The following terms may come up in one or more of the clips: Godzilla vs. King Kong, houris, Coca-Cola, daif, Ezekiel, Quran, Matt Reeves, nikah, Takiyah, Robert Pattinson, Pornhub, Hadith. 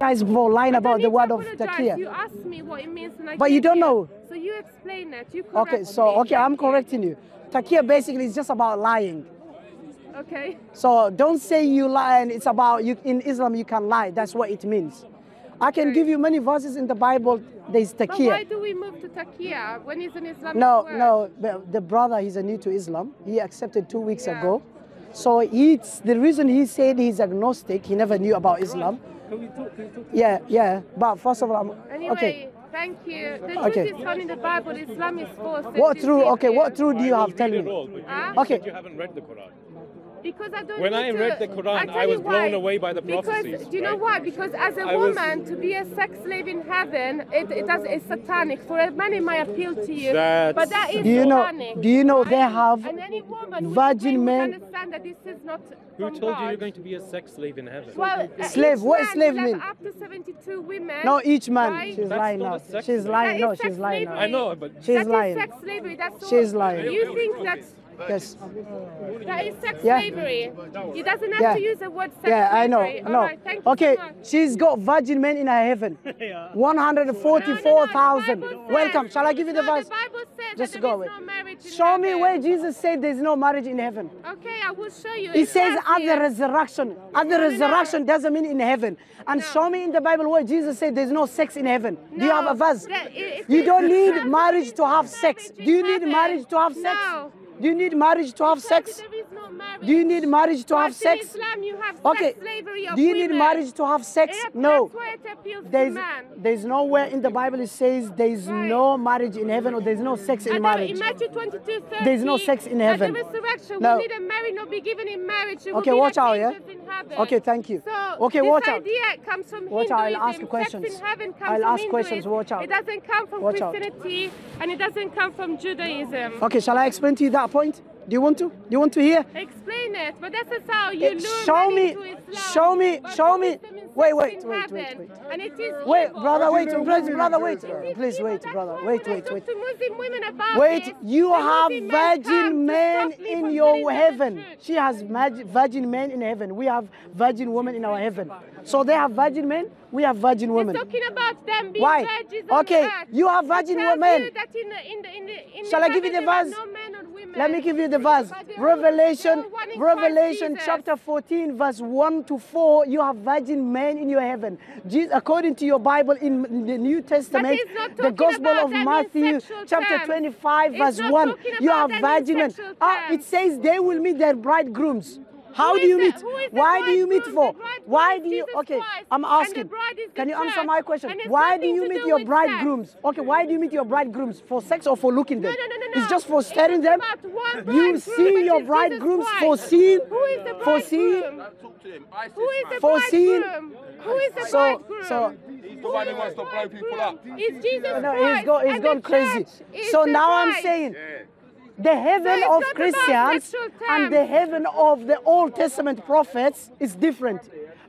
Guys were lying about the word of Takiyah. You asked me what it means, and I but you don't know. So you explain that. You correct me. Okay, I'm correcting you. Takiyah basically is just about lying. Okay. So don't say you lie, and it's about you. In Islam, you can lie. That's what it means. I can give you many verses in the Bible. There's Takiyah. But why do we move to Takiyah when it's an Islamic word? No, the brother, he's new to Islam. He accepted 2 weeks ago. So the reason he said he's agnostic, he never knew about Islam. Can we talk? Yeah. But first of all, anyway, thank you. The truth is found in the Bible. Islam is false. What truth do you have? Tell me. Okay. You haven't read the Quran. Because I don't. When I read the Quran, I was blown away by the prophecies. Because, do you know why? Because as a woman, to be a sex slave in heaven, it's satanic. For a man, it might appeal to you, but that is satanic. Do you know they have virgin men? Understand that this is not. Who told you you're going to be a sex slave in heaven? Well, slave. What slave mean? Up to 72 women. No, each man. Right? She's lying now. She's lying. No, she's lying. I know, but she's lying. That is sex slavery. That's she's lying. You think that? Yes. That is sex slavery. He doesn't have to use the word sex slavery. I know. No. Right, okay, she's got virgin men in her heaven. 144,000. Welcome. Shall I give you the verse? The Bible says just that there is no marriage in heaven. Show me where Jesus said there's no marriage in heaven. Okay, I will show you. He says at the resurrection. At the resurrection doesn't mean in heaven. And show me in the Bible where Jesus said there's no sex in heaven. Do you have a verse? You don't need marriage to have sex. Do you need marriage to have sex? Do you need marriage to have sex? There is no marriage. Do you need marriage to have sex? In Islam, you have sex slavery of women. Do you need marriage to have sex? No. There's nowhere in the Bible it says there's no marriage in heaven or there's no sex in marriage. In Matthew 22:30, there's no sex in heaven. At the resurrection, we need a marriage not be given in marriage. Okay, watch out, okay, thank you. So this idea comes from Hinduism. Sex in heaven comes from Hinduism. Watch out. It doesn't come from Christianity and it doesn't come from Judaism. Okay, shall I explain to you that point? Do you want to? Do you want to hear? Explain it, but that's how you lure men into Islam. Show me. Wait. And it is brother, wait. To Muslim women about you have virgin men in your heaven. She has virgin men in heaven. We have virgin women in our heaven. So they have virgin men. We have virgin women. We're talking about them being virgins. Okay, you have virgin women. Shall I give you the verse? Let me give you the verse. Revelation chapter 14, verse 1 to 4. You have virgin men in your heaven. Jesus, according to your Bible in the New Testament, the Gospel of Matthew chapter 25, verse 1. You have virgin men. It says they will meet their bridegrooms. How do you meet? Why do you meet for? Why do you? Okay, I'm asking. Can you answer my question? Why do you meet your bridegrooms? Okay, why do you meet your bridegrooms? For sex or for looking them? No. It's just for staring them. You see your bridegrooms for seeing. Who is the bridegroom? So he's the one who wants to blow people up. It's Jesus Christ. No, he's gone crazy. So now I'm saying. The heaven of Christians and the heaven of the Old Testament prophets is different.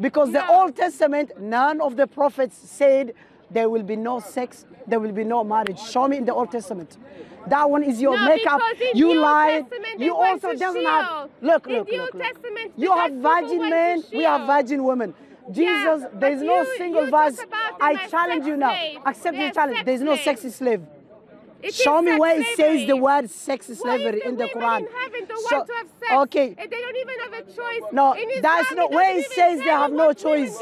Because the Old Testament, none of the prophets said there will be no sex, there will be no marriage. Show me in the Old Testament. That one is your makeup. You lie. You also doesn't have... Look. You have virgin men, we have virgin women. Jesus, there is no single verse. I challenge you now. Accept your challenge. There is no sexy slave. Show me where it says the word sex slavery in the Quran. Okay. They don't even have a choice. No, that's not where it says they have no choice.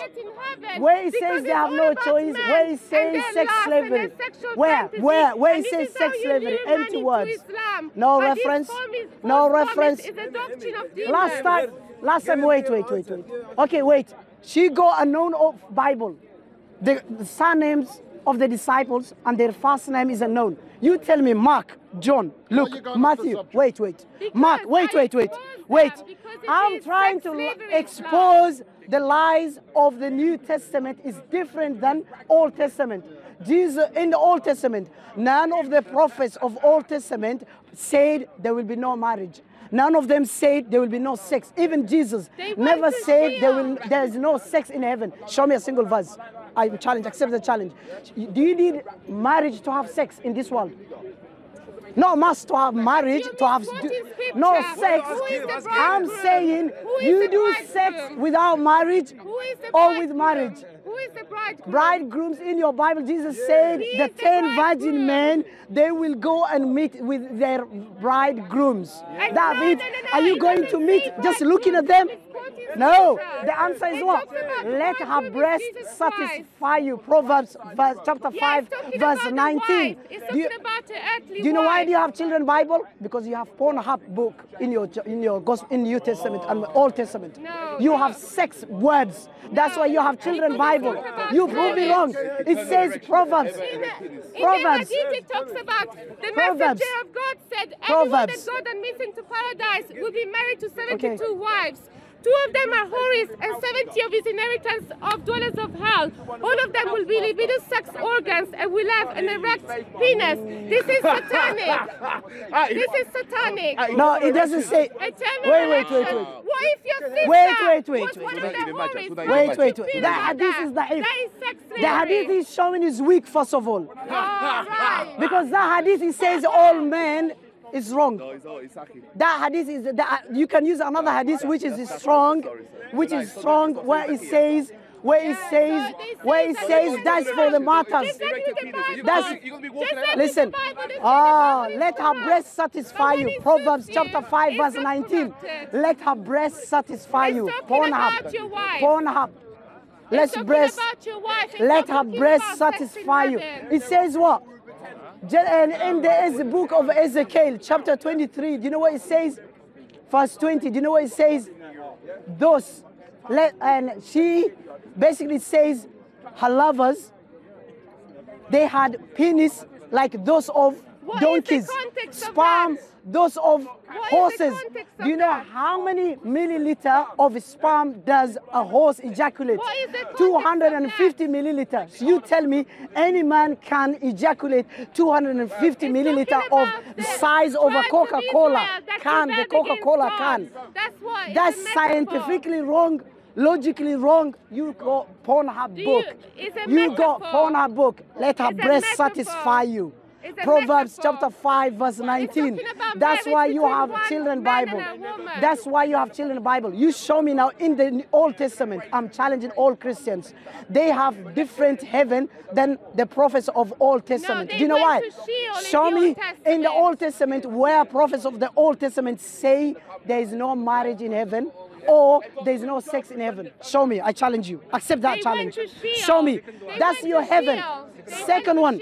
Where it says they have no choice. Where it says sex slavery. Where it says sex slavery. Empty words. No reference. No reference. Last time. Wait. Okay, wait. She got a known of Bible. The surnames of the disciples and their first name is unknown. You tell me Mark, John, Luke, Matthew. Wait. I'm trying to expose the lies of the New Testament is different than Old Testament. Jesus in the Old Testament, none of the prophets of Old Testament said there will be no marriage. None of them said there will be no sex. Even Jesus never said there is no sex in heaven. Show me a single verse. I challenge, accept the challenge. Do you need marriage to have sex in this world? No must to have marriage, to have no sex. I'm saying you do sex without marriage or with marriage. Who is the bridegroom? Bridegrooms in your Bible, Jesus said the 10 virgin men, they will go and meet with their bridegrooms. David, are you going to meet just looking at them? No, the answer is what? Let her breast satisfy you. Proverbs chapter 5, verse 19. Do you know why do you have children Bible? Because you have Pornhub book in your New Testament and Old Testament. You have sex words. That's why you have children Bible. You prove me wrong. It says Proverbs. Proverbs. It talks about the messenger of God said everyone that God admits into paradise will be married to 72 wives. 2 of them are houris, and 70 of his inheritance of dwellers of hell. All of them will be libidinous sex organs and will have an erect penis. This is satanic. This is satanic. No, it doesn't say. Wait. What if your sister was one of the houris? Wait. The hadith is daif. That is sex slavery. The hadith is showing is weak, first of all. Oh, right. Because the hadith, it says all men. It's wrong. No, it's that hadith is that you can use another hadith which is strong, which is strong, where it says, that's for the martyrs. Listen. Oh, let her breast satisfy you. Proverbs chapter 5, verse 19. Let her breast satisfy you. Pornhub. Let her breast satisfy you. It says what? And in the book of Ezekiel, chapter 23, do you know what it says? Verse 20, do you know what it says? Those, and she basically says her lovers, they had penis like those of donkeys, sperm, those of horses. Do you know how many milliliter of sperm does a horse ejaculate? 250 milliliters. You tell me any man can ejaculate 250 milliliter of the size of a Coca-Cola can, the Coca-Cola can. That's scientifically wrong. Logically wrong. You go Pornhub book. You go Pornhub book. Let her breast satisfy you. Proverbs chapter 5, verse 19. That's why you have children Bible. That's why you have children Bible. You show me now in the Old Testament. I'm challenging all Christians. They have different heaven than the prophets of Old Testament. Do you know why? Show me in the Old Testament where prophets of the Old Testament say there is no marriage in heaven. Or there's no sex in heaven. Show me. I challenge you. Accept that challenge. Show me. That's your heaven. Second one.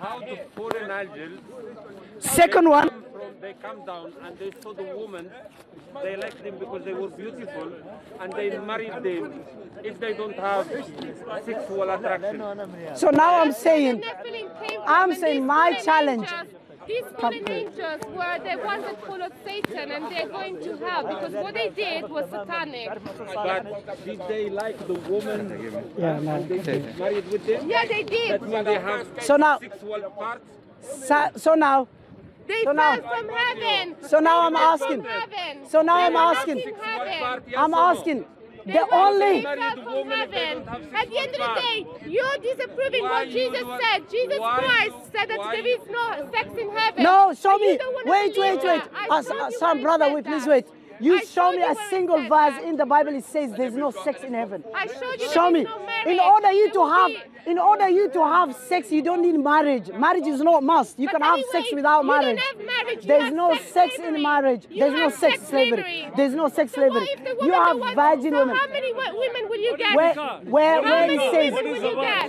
How the foreign angels. Second one. They come down and they saw the woman. They liked them because they were beautiful and they married them if they don't have sexual attraction. So now I'm saying my challenge. These fallen angels were the ones that followed Satan, and they're going to hell because what they did was satanic. But did they like the woman? Yeah, they married with them? Yeah, they did. That means they have sexual parts. So now from heaven. So now I'm asking. The only at the end of the day, you're disapproving what Jesus said. Jesus Christ said that there is no sex in heaven. No, show me. Wait. Some brother, please wait. You show me a single verse in the Bible. It says there's no sex in heaven. I showed you. Show me. In order you to have sex, you don't need marriage. Marriage is not must. You can have sex without marriage. There's no sex in marriage. There's no sex slavery. There's no sex slavery. You have virgin women. How many women will you get? Where it says,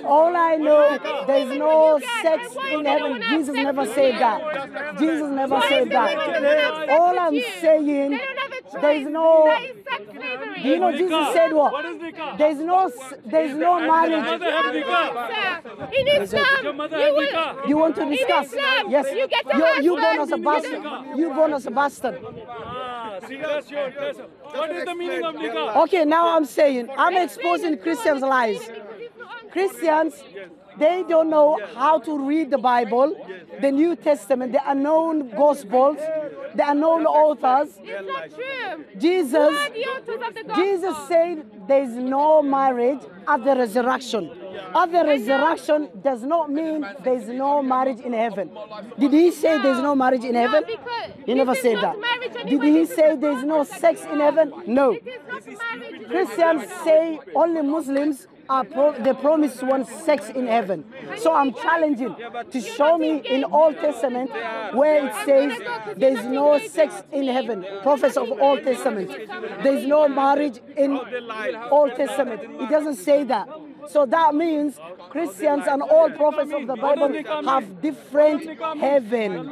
all I know, there's no sex in heaven. Jesus never said that. Jesus never said that. All I'm saying. There is no. Do you know Jesus said what? There is no marriage. In Islam, you want to discuss? Yes. You born as a bastard. You born as a bastard. What is the meaning of nikah? Okay, now I'm exposing Christians' lies. Christians, they don't know how to read the Bible, the New Testament, the unknown Gospels. There are no altars. It's not true. Jesus said there is no marriage at the resurrection. At the resurrection does not mean there is no marriage in heaven. Did he say there is no marriage in heaven? He never said that. Did he say there is no sex in heaven? No. Christians say only Muslims are they promise one sex in heaven. So I'm challenging to show me in Old Testament where it says there is no sex in heaven. Prophets of Old Testament. There is no marriage in Old Testament. It doesn't say that. So that means Christians and all prophets of the Bible have different heaven.